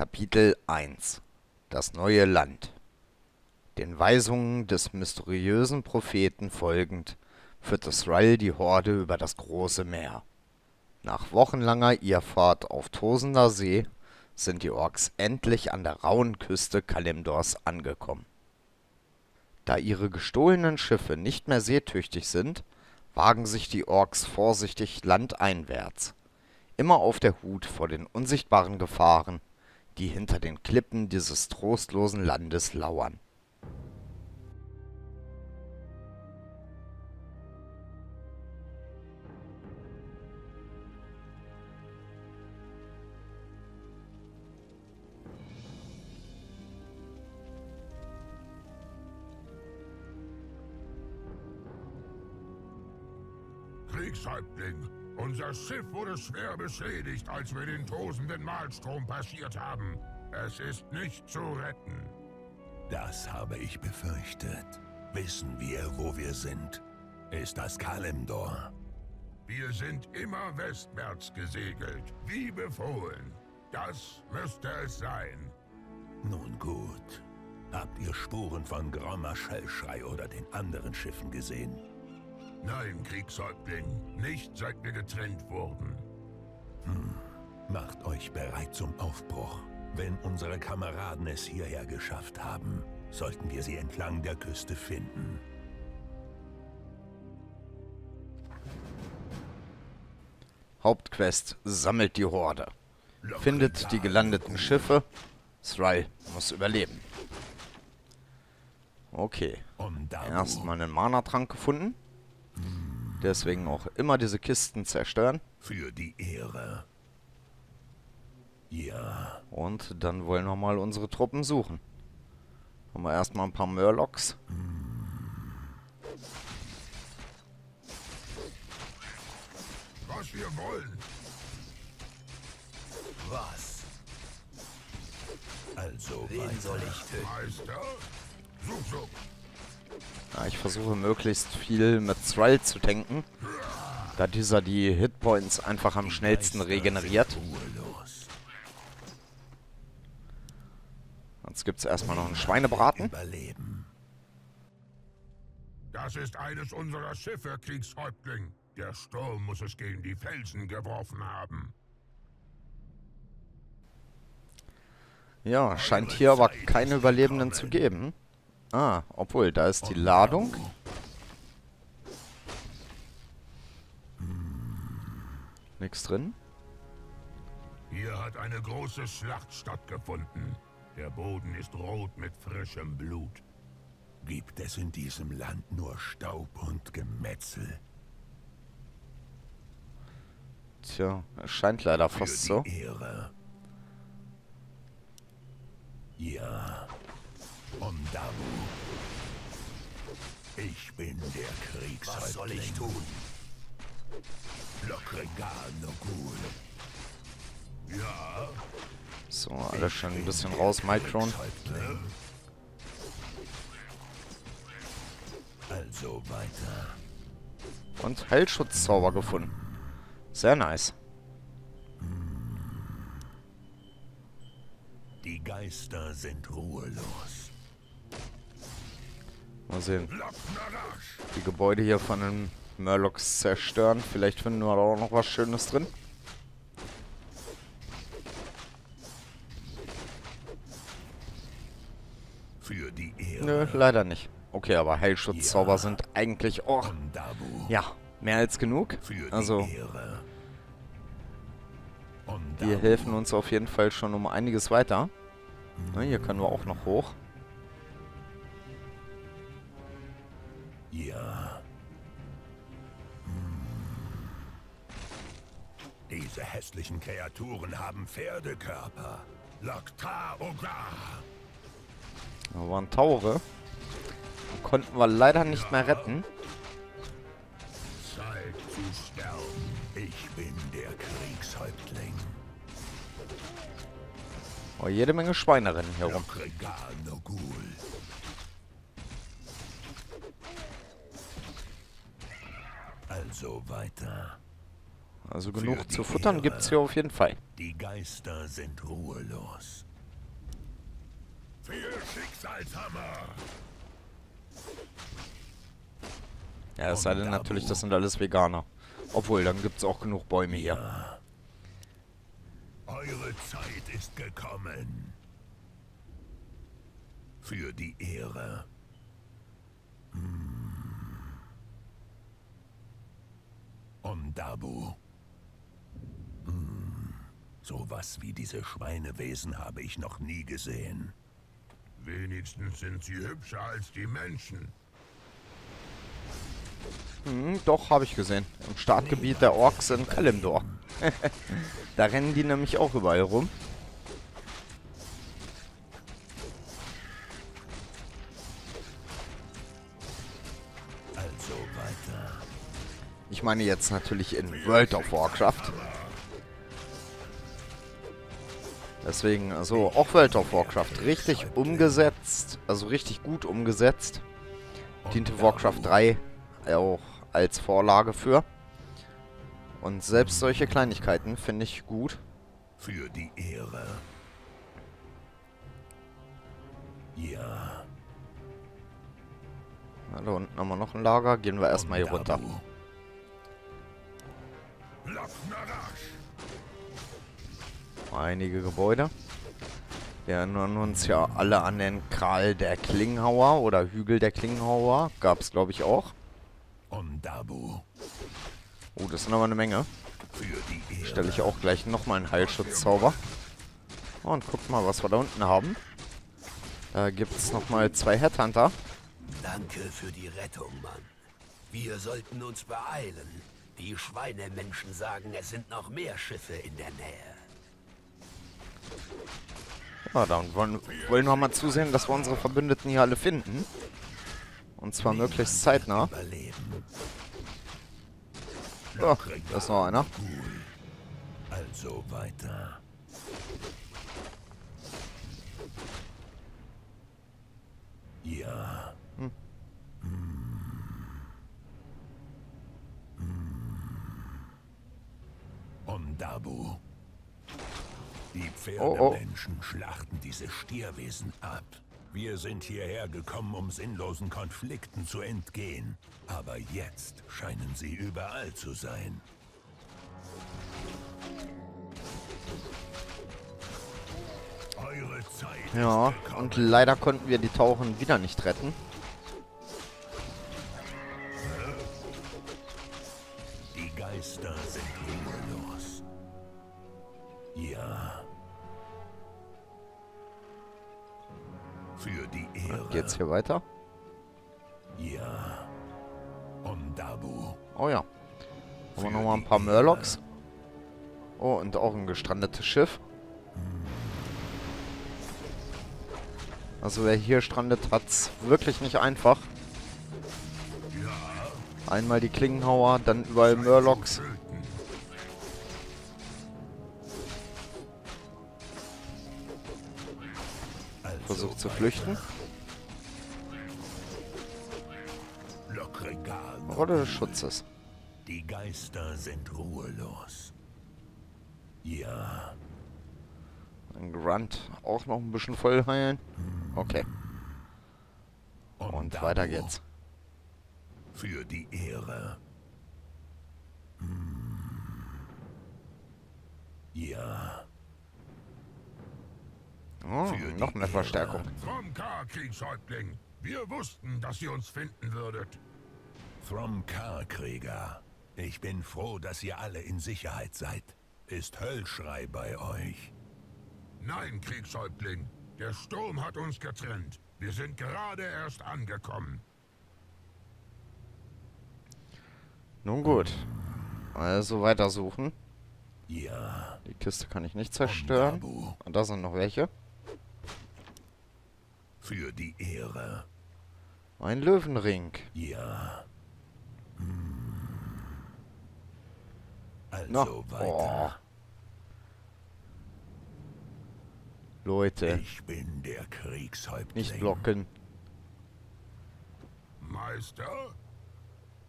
Kapitel 1 – Das neue Land. Den Weisungen des mysteriösen Propheten folgend, führte Thrall die Horde über das große Meer. Nach wochenlanger Irrfahrt auf tosender See sind die Orks endlich an der rauen Küste Kalimdors angekommen. Da ihre gestohlenen Schiffe nicht mehr seetüchtig sind, wagen sich die Orks vorsichtig landeinwärts, immer auf der Hut vor den unsichtbaren Gefahren, die hinter den Klippen dieses trostlosen Landes lauern. Kriegshäuptling, unser Schiff wurde schwer beschädigt, als wir den tosenden Mahlstrom passiert haben. Es ist nicht zu retten. Das habe ich befürchtet. Wissen wir, wo wir sind? Ist das Kalimdor? Wir sind immer westwärts gesegelt, wie befohlen. Das müsste es sein. Nun gut. Habt ihr Spuren von Grom Höllschrei oder den anderen Schiffen gesehen? Nein, Kriegshäuptling, nicht seit wir getrennt wurden. Macht euch bereit zum Aufbruch. Wenn unsere Kameraden es hierher geschafft haben, sollten wir sie entlang der Küste finden. Hauptquest: Sammelt die Horde. Findet die gelandeten Schiffe. Thrall muss überleben. Okay. Erstmal einen Mana-Trank gefunden. Deswegen auch immer diese Kisten zerstören. Für die Ehre. Ja. Und dann wollen wir mal unsere Truppen suchen. Haben wir erstmal ein paar Murlocs. Was wir wollen. Was? Also, wen soll ich töten? Meister? Such. Ja, ich versuche möglichst viel mit Thrall zu tanken, da dieser die Hitpoints einfach am schnellsten regeneriert. Jetzt gibt es erstmal noch einen Schweinebraten. Das ist eines unserer Schiffe, Kriegshäuptling. Der Sturm muss es gegen die Felsen geworfen haben. Ja, scheint hier aber keine Überlebenden zu geben. Ah, obwohl, da ist die Ladung. Nix drin. Hier hat eine große Schlacht stattgefunden. Der Boden ist rot mit frischem Blut. Gibt es in diesem Land nur Staub und Gemetzel? Tja, es scheint leider fast so. Ja. Ich bin der Kriegshäuptling. Was soll ich tun? Ja. So, alles schon ein bisschen raus, Micron. Also weiter. Und Heilschutzzauber gefunden. Sehr nice. Die Geister sind ruhelos. Mal sehen. Die Gebäude hier von den Murlocs zerstören. Vielleicht finden wir da auch noch was Schönes drin. Für die Ehre. Nö, leider nicht. Okay, aber Heilschutzzauber sind eigentlich auch... ja, mehr als genug. Also... die helfen uns auf jeden Fall schon um einiges weiter. Na, hier können wir auch noch hoch. Ja. Diese hässlichen Kreaturen haben Pferdekörper. Lokta Oga. Da waren Taure. Die konnten wir leider nicht mehr retten. Zeit zu sterben. Ich bin der Kriegshäuptling. Oh, jede Menge Schweine rennen hier rum. Also weiter. Also genug zu futtern gibt's hier auf jeden Fall. Die Geister sind ruhelos. Viel Schicksalshammer! Ja, es sei denn natürlich, das sind alles Veganer. Obwohl, dann gibt es auch genug Bäume hier. Ja. Eure Zeit ist gekommen. Für die Ehre. Ondabu. Sowas wie diese Schweinewesen habe ich noch nie gesehen. Wenigstens sind sie hübscher als die Menschen. Doch, habe ich gesehen. Im Startgebiet der Orks in Kalimdor. Da rennen die nämlich auch überall rum. Also weiter. Ich meine jetzt natürlich in World of Warcraft. Deswegen, also auch World of Warcraft richtig umgesetzt, also richtig gut umgesetzt. Diente Warcraft 3 auch als Vorlage für. Und selbst solche Kleinigkeiten finde ich gut. Für die Ehre. Ja. Na, da unten haben wir noch ein Lager. Gehen wir erstmal hier runter. Einige Gebäude. Wir erinnern uns ja alle an den Kral der Klinghauer oder Hügel der Klinghauer. Gab es, glaube ich, auch. Oh, das sind aber eine Menge. Stelle ich auch gleich nochmal einen Heilschutzzauber. Und guckt mal, was wir da unten haben. Da gibt es nochmal 2 Headhunter. Danke für die Rettung, Mann. Wir sollten uns beeilen. Die Schweinemenschen sagen, es sind noch mehr Schiffe in der Nähe. Ja, dann wollen wir mal zusehen, dass wir unsere Verbündeten hier alle finden. Und zwar möglichst zeitnah. Oh, da ist noch einer. Also weiter. Ja. Ondabu. Die Pferdemenschen schlachten diese Stierwesen ab. Wir sind hierher gekommen, um sinnlosen Konflikten zu entgehen. Aber jetzt scheinen sie überall zu sein. Eure Zeit. Ja, und leider konnten wir die Tauren wieder nicht retten. Die Geister sind los. Ja. Für die Ehre. Geht's hier weiter? Ja. Ondabu. Oh ja. Haben wir nochmal ein paar Murlocs. Oh, und auch ein gestrandetes Schiff. Also wer hier strandet, hat's wirklich nicht einfach. Einmal die Klinghauer, dann überall Murlocs. Versucht zu flüchten. Rolle des Schutzes. Die Geister sind ruhelos. Ja. Ein Grunt auch noch ein bisschen voll heilen. Okay. Und weiter geht's. Für die Ehre. Ja. Oh, noch mehr Verstärkung. Thromkar, Kriegshäuptling. Wir wussten, dass ihr uns finden würdet. Thromkar, Krieger. Ich bin froh, dass ihr alle in Sicherheit seid. Ist Höllschrei bei euch? Nein, Kriegshäuptling. Der Sturm hat uns getrennt. Wir sind gerade erst angekommen. Nun gut. Also weitersuchen. Ja. Die Kiste kann ich nicht zerstören. Und da sind noch welche. Für die Ehre. Ein Löwenring. Ja. Also weiter. Oh. Leute. Ich bin der Kriegshäuptling. Nicht blocken. Meister.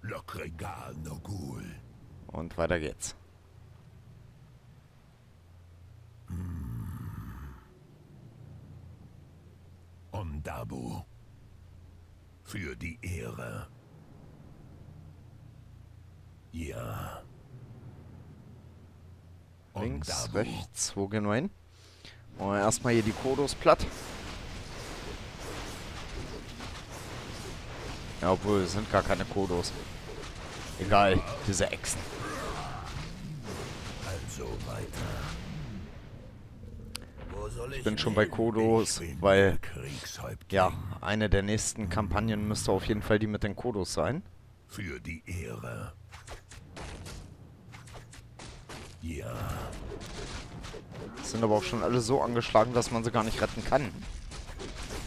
Lokregal Nogul. Und weiter geht's. Dabu. Für die Ehre. Ja. Links, rechts, wo gehen wir hin? Machen wir erstmal hier die Kodos platt. Ja, obwohl, es sind gar keine Kodos. Egal, diese Echsen. Also weiter. Ich bin schon bei Kodos, weil ja, eine der nächsten Kampagnen müsste auf jeden Fall die mit den Kodos sein. Für die Ehre. Ja. Sind aber auch schon alle so angeschlagen, dass man sie gar nicht retten kann.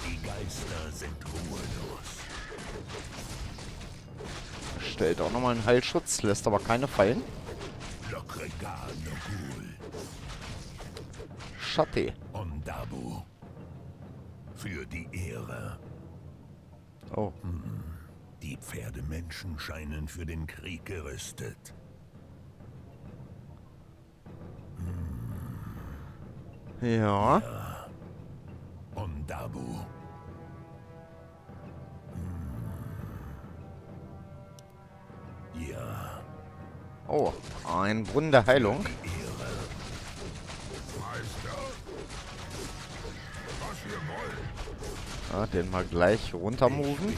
Die Geister sind ruhelos. Stellt auch nochmal einen Heilschutz, lässt aber keine fallen. Schatte. Ondabu. Für die Ehre. Oh. Die Pferdemenschen scheinen für den Krieg gerüstet. Ja. Ondabu. Ja. Oh, ein Brunnen der Heilung. Ja, den mal gleich runtermoven.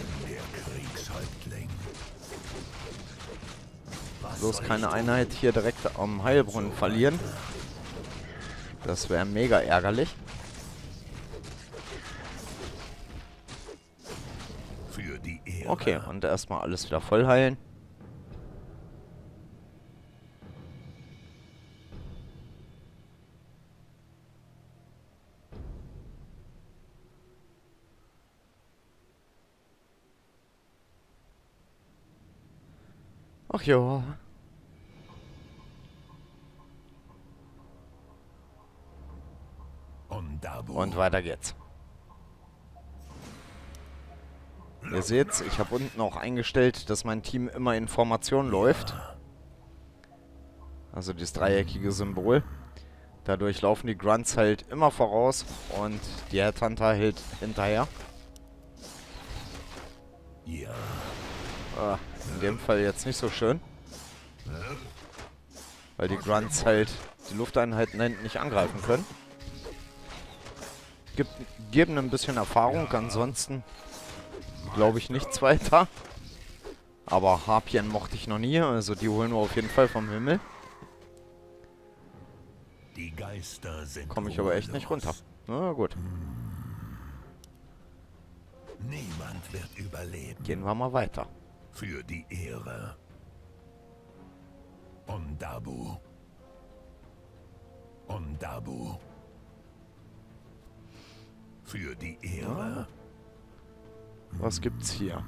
Bloß keine Einheit hier direkt am Heilbrunnen verlieren. Das wäre mega ärgerlich. Für die Ehre. Okay, und erstmal alles wieder voll heilen. Ach ja. Und weiter geht's. Ihr seht's, ich habe unten auch eingestellt, dass mein Team immer in Formation läuft. Also dieses dreieckige Symbol. Dadurch laufen die Grunts halt immer voraus und die Headhunter hält hinterher. Ah, in dem Fall jetzt nicht so schön. Weil die Grunts halt die Lufteinheiten hinten nicht angreifen können. Geben ein bisschen Erfahrung, ansonsten glaube ich nichts weiter. Aber Harpien mochte ich noch nie, also die holen wir auf jeden Fall vom Himmel. Die Geister sind. Komme ich aber echt nicht runter. Na gut. Niemand wird überleben. Gehen wir mal weiter. Für die Ehre. Ondabu. Ondabu. Für die Ehre. Was gibt's hier?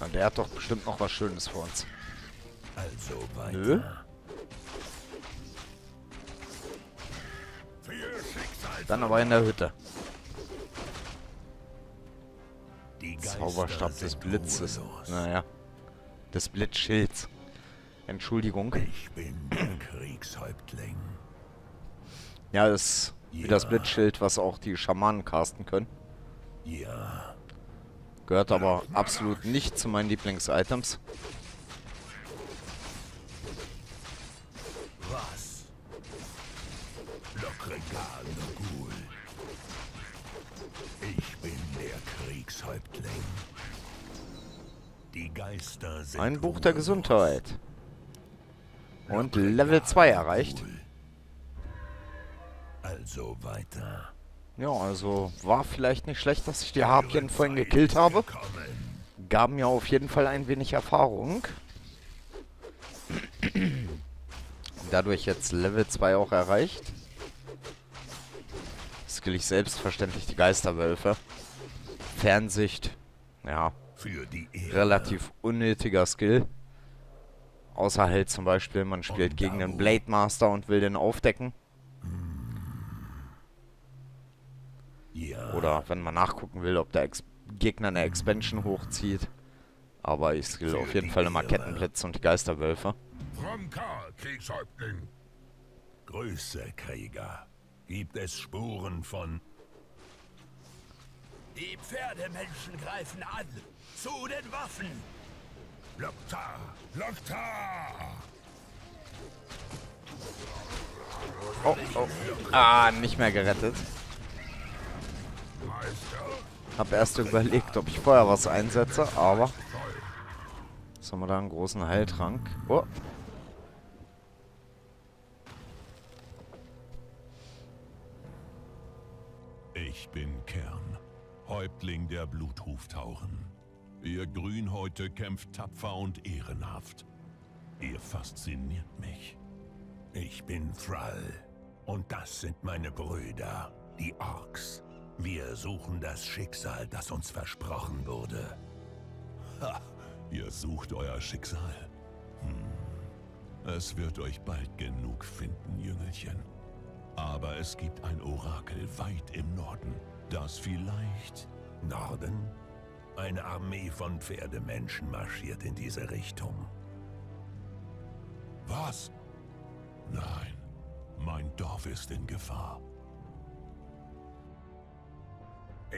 Na, der hat doch bestimmt noch was Schönes für uns. Also weiter. Nö. Dann aber in der Hütte. Zauberstab des Blitzes. Naja. Des Blitzschilds. Entschuldigung. Ich bin der Kriegshäuptling. Ja, das ist wie das Blitzschild, was auch die Schamanen casten können. Ja. Gehört aber absolut nicht zu meinen Lieblings-Items. Was? Ich bin der Kriegshäuptling. Die Geister sind. Ein Buch der Gesundheit. Und Level 2 erreicht. Also weiter. Ja, also war vielleicht nicht schlecht, dass ich die Harpien vorhin gekillt habe. Gaben mir auf jeden Fall ein wenig Erfahrung. Dadurch jetzt Level 2 auch erreicht. Skill ich selbstverständlich die Geisterwölfe. Fernsicht. Ja, relativ unnötiger Skill. Außer halt zum Beispiel, man spielt gegen den Blade Master und will den aufdecken. Oder wenn man nachgucken will, ob der Gegner eine Expansion hochzieht. Aber ich skill auf jeden Fall immer Kettenblitz und die Geisterwölfe. Größe, Krieger. Gibt es Spuren von... Die Pferdemenschen greifen an. Zu den Waffen! Lokta! Lokta! Oh, oh. Ah, nicht mehr gerettet. Hab erst überlegt, ob ich vorher was einsetze, aber... Jetzt haben wir da einen großen Heiltrank. Oh. Ich bin Kern, Häuptling der Bluthuf-Tauren. Ihr Grünhäute kämpft tapfer und ehrenhaft. Ihr fasziniert mich. Ich bin Thrall. Und das sind meine Brüder, die Orks. Wir suchen das Schicksal, das uns versprochen wurde. Ha, ihr sucht euer Schicksal. Hm. Es wird euch bald genug finden, Jüngelchen. Aber es gibt ein Orakel weit im Norden, das vielleicht... Norden? Eine Armee von Pferdemenschen marschiert in diese Richtung. Was? Nein, mein Dorf ist in Gefahr.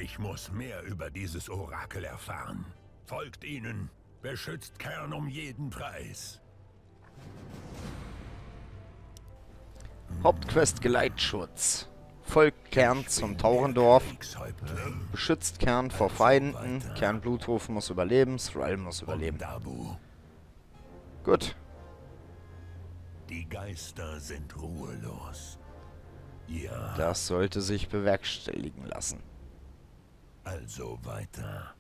Ich muss mehr über dieses Orakel erfahren. Folgt ihnen, beschützt Kern um jeden Preis. Hauptquest Geleitschutz. Folgt Kern zum Taurendorf, beschützt Kern vor Feinden, Kern Bluthufen muss überleben, Thrall muss überleben. Gut. Die Geister sind ruhelos. Ja. Das sollte sich bewerkstelligen lassen. Also weiter.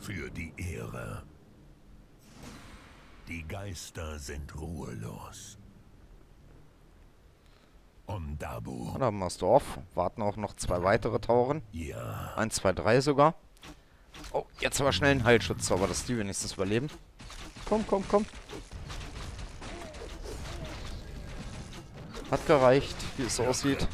Für die Ehre. Die Geister sind ruhelos. Und Dabu. Da haben wir das Dorf. Warten auch noch 2 weitere Tauren. Ja. 1, 2, 3 sogar. Oh, jetzt aber schnell einen Heilschutzzauber, dass die wenigstens überleben. Komm, komm, komm. Hat gereicht, wie es aussieht.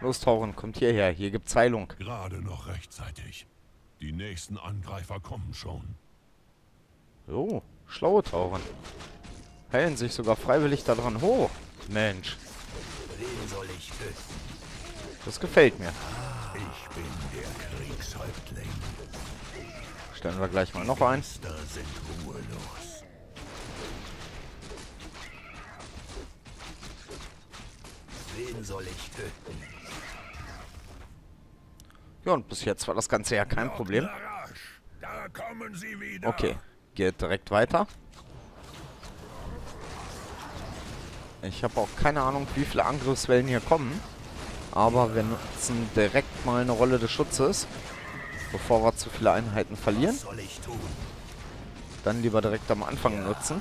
Los, Tauren, kommt hierher. Hier gibt's Heilung. Gerade noch rechtzeitig. Die nächsten Angreifer kommen schon. So, schlaue Tauren. Heilen sich sogar freiwillig daran hoch. Mensch. Das gefällt mir. Ich bin der Kriegshäuptling. Stellen wir gleich mal noch ein. Wen soll ich töten? Ja, und bis jetzt war das Ganze ja kein Problem. Da kommen sie wieder. Okay, geht direkt weiter. Ich habe auch keine Ahnung, wie viele Angriffswellen hier kommen. Aber wir nutzen direkt mal eine Rolle des Schutzes, bevor wir zu viele Einheiten verlieren. Dann lieber direkt am Anfang nutzen.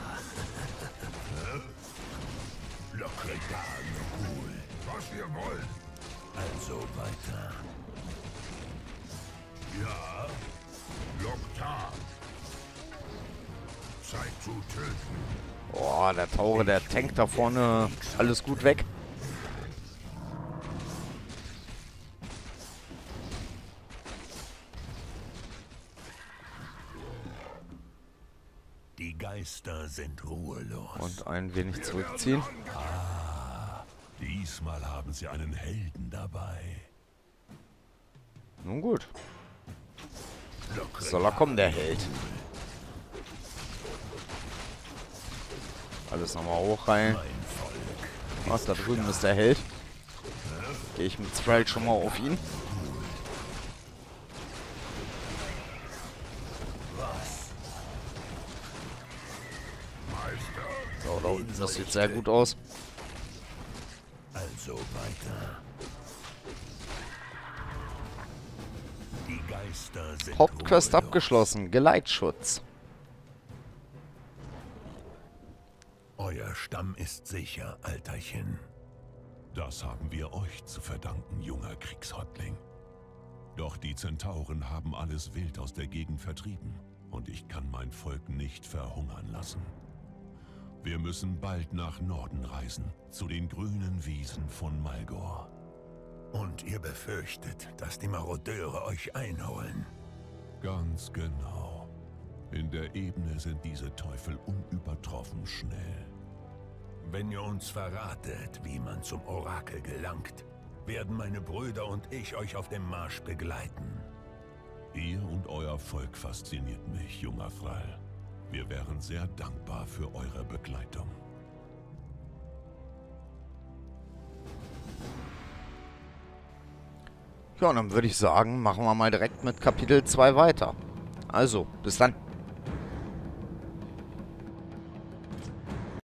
Also weiter. Ja, Lokta. Zeit zu töten. Boah, der Taure, der tankt da vorne alles gut weg. Die Geister sind ruhelos. Und ein wenig zurückziehen. Ah, diesmal haben sie einen Helden dabei. Nun gut. Soll er kommen, der Held. Alles nochmal hoch rein. Was, da drüben ist der Held. Gehe ich mit Thrall schon mal auf ihn. So, da unten, das sieht sehr gut aus. Also weiter. Die Geister sind Hauptquest abgeschlossen. Geleitschutz. Euer Stamm ist sicher, Alterchen. Das haben wir euch zu verdanken, junger Kriegshäuptling. Doch die Zentauren haben alles Wild aus der Gegend vertrieben und ich kann mein Volk nicht verhungern lassen. Wir müssen bald nach Norden reisen, zu den grünen Wiesen von Malgor. Und ihr befürchtet, dass die Marodeure euch einholen? Ganz genau. In der Ebene sind diese Teufel unübertroffen schnell. Wenn ihr uns verratet, wie man zum Orakel gelangt, werden meine Brüder und ich euch auf dem Marsch begleiten. Ihr und euer Volk fasziniert mich, junger Thrall. Wir wären sehr dankbar für eure Begleitung. Ja, und dann würde ich sagen, machen wir mal direkt mit Kapitel 2 weiter. Also, bis dann.